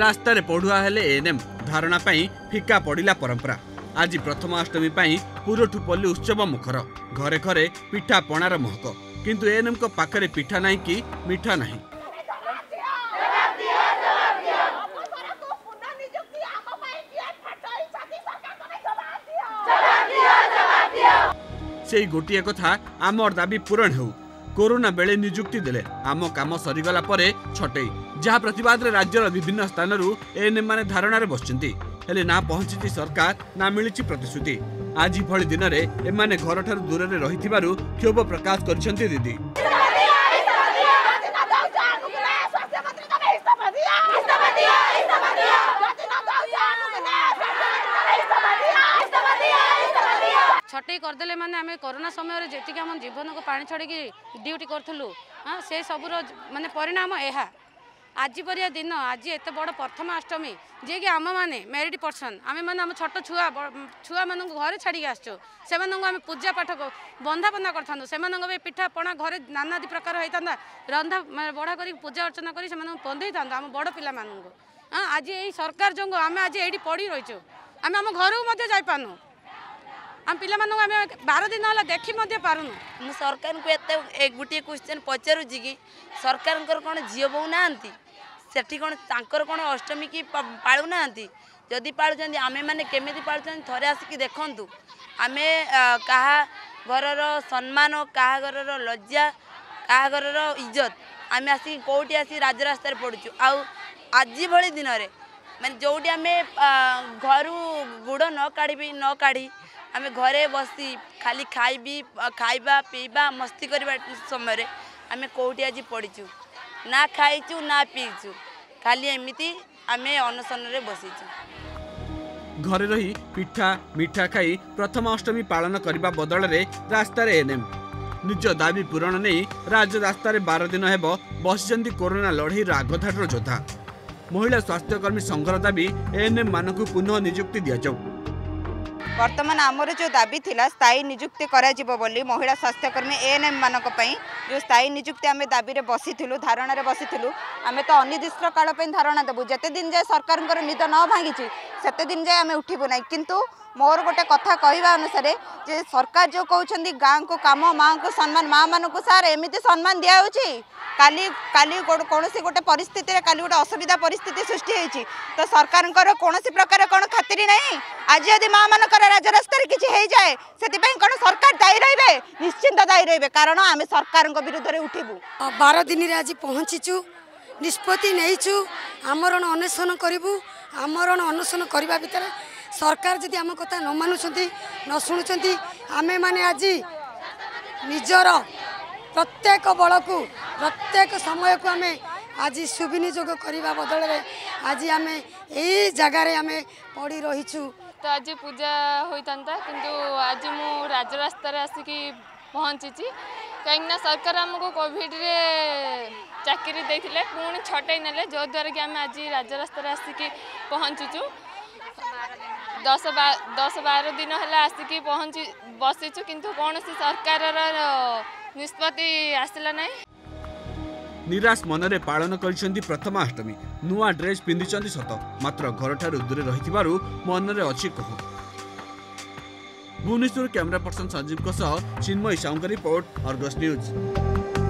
रास्तार पढ़ुआ हेले एएनएम धारणा फिका पड़ा परंपरा आज प्रथम अष्टमी पूरठू पल्ली उत्सव मुखर घरे घरे पिठा पणार महक किंतु एएनएम को पाखरे पिठा नहीं कि मिठा नहीं। से गोटे कथा आमर दाबी पूरण हो कोरोना बेले निजुक्ति देले आम काम सरीगला परे छटे जहाँ प्रतिवाद रे राज्यर विभिन्न स्थान एएनएम माने धारणार बसचंती हेले ना पहुंची सरकार ना मिली प्रतिश्रुति आज भली दिन में एमाने घर ठार दूर में रही क्षोभ प्रकाश करछंती दीदी। छटई करदे मैंने आम कोरोना समय जी आम जीवन को पानी छड़ी ड्यूटी करूँ हाँ से सबूर मानने परिणाम यह आज पर दिन आज एत बड़ प्रथम अष्टमी जी कि आम मैंने मेरीड पर्सन आम मैंने आम छोट छुआ छुआ मान घर छाड़ी आसो से आम पूजा पाठ बंधाबंधा कर पिठा पणा घर नानादी प्रकार होता रंधा बढ़ा कर पूजा अर्चना कर बंधे था आम बड़ पिला हाँ आज यही सरकार जो आम आज ये पड़ी रहीचु आम आम घर जापानु आम पिला बार दिन है देखी पार्न सरकार को एक गोटे क्वेश्चन पचारूची कि सरकार कौन झील बो ना से कौन अष्टमी की पालू ना जदि पालुँच आम मैंने केमी पालुँ थे आसिक देखु आम क्या घर सम्मान क्या घर लज्जा क्या घर इज्जत आम आसिक कौटी आसिक राजरास्त पड़चु आज भली दिन में मैंने जोटी आम घर गुड़ न काढ़ी आम घरे बसी खाली खाइबी खाइबा पीबा मस्ती करने समय आम कौटी आज पड़ीचु ना खाइचु ना पीचु खाली एमती आम अनशन में बसीचु। घरे रही पिठा मिठा खाई प्रथम अष्टमी पालन करने बदल रास्तार एएनएम निज दाबी पूरण नहीं राजरास्त बार दिन हेब बसी कोरोना लड़ई आगधाटर योद्धा महिला स्वास्थ्यकर्मी संघर दाबी एएनएम मानक पुनः निजुक्ति दि जाऊ। वर्तमान आमर जो दाबी थिला स्थायी निजुक्ति बोली महिला स्वास्थ्यकर्मी एएनएम मानक जो स्थायी निजुक्ति आम दाबी रे बसीथिलु धारणा रे बसीथिलु आम तो अनिर्दिष्ट काल पे धारणा देबू जते दिन जाए सरकार निद न भांगी सेते दिन जाए आम उठबू ना किंतु मोर गोटे कथा कहवा अनुसार जे सरकार जो कहते गाँ को कम माँ को सम्मान माँ मान सार एमती सम्मान दिहे काली काली कौन गोटे परिस्थिति काली गोटे असुविधा परिस्थिति सृष्टि होती तो सरकार कौन प्रकार कौन खातिरी ना आज यदि माँ मान राजरास्त किसी हो जाए से कौन सरकार दायी रे निश्चिंत दायी रे कारण आम सरकार विरुद्ध में उठबू। बार दिन आज पहुँचीचु निष्पत्ति नहींचु आमरण अन्वेषण करूँ आमरण अन्वेषण करने भितर सरकार जदि आम कथा न मानुंट न शुणुंट आम मैंने आज निजर प्रत्येक बल को प्रत्येक समय को आम आज सुविनियोग करने बदल आज आम यही जगार आम पड़ रहीचु। तो आज पूजा होता किंतु आज मु राजरास्त आसिक पहुँची कहीं सरकार आमको कोविड रे चाकरी देते पुणी छटे ने जद्वारा कि आम आज राजरास्त आसिक पहुँचीचु 10-12 दिन है आसिक पहुँची बसीचु किंतु कौन सरकार निष्पत्ति आसला ना। निराश मनरे पालन कर प्रथमाष्टमी नुआ ड्रेस पिंधि सत मात्र घर ठार दूर रही मनरे अच्छी कह। भुवनेश्वर कैमरा पर्सन संजीव चिन्मय साउंग रिपोर्ट आर्गस न्यूज।